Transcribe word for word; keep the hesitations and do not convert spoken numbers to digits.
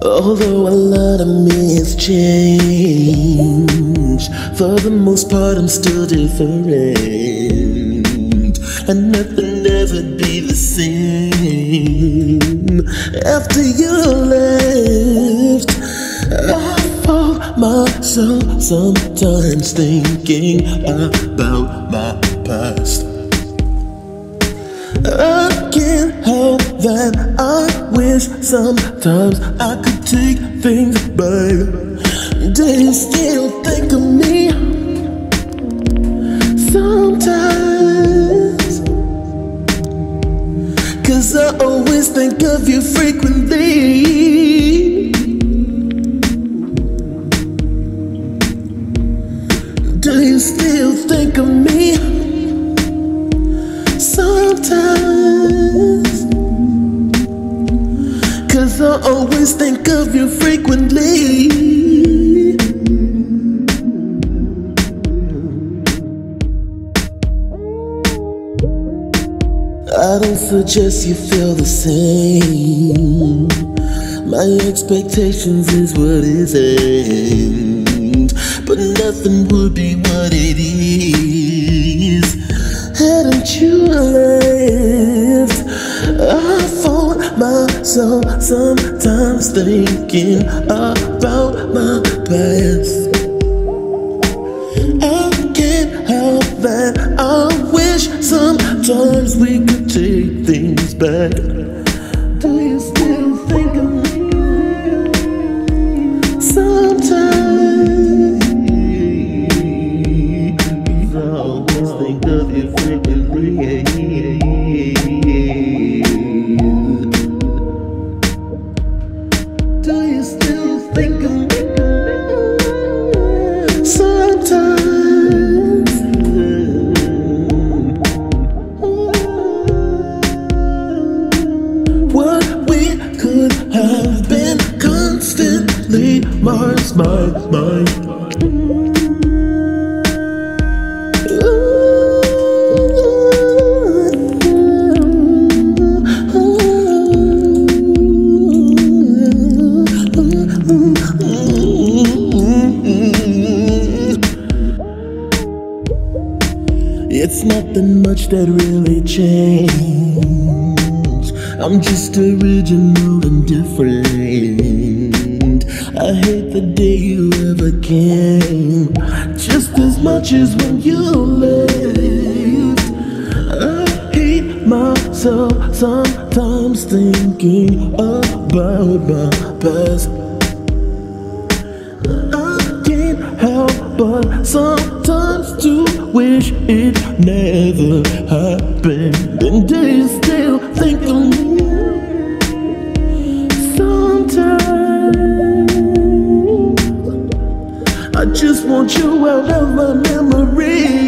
Although a lot of me has changed, for the most part I'm still different, and nothing ever be the same. After you left, I found myself sometimes thinking about my past. I can't help that I wish sometimes I could take things back. Do you still think of me? Sometimes, cause I always think of you frequently. Do you still think of me? Sometimes, cause I always think of you frequently. I don't suggest you feel the same. My expectations is what isn't, but nothing would be what it is hadn't you lived. I found myself sometimes thinking about my past. I can't help that I wish sometimes we could take things back. Do you still think of me? Sometimes think of you frequently. Do you still think of me? Sometimes, what we could have been constantly mars my mind. It's nothing much that really changed. I'm just original and different. I hate the day you ever came, just as much as when you left. I hate myself sometimes thinking about my past. I can't help but sometimes to wish it never happened. And do you still think of me? Sometimes I just want you out of my memory.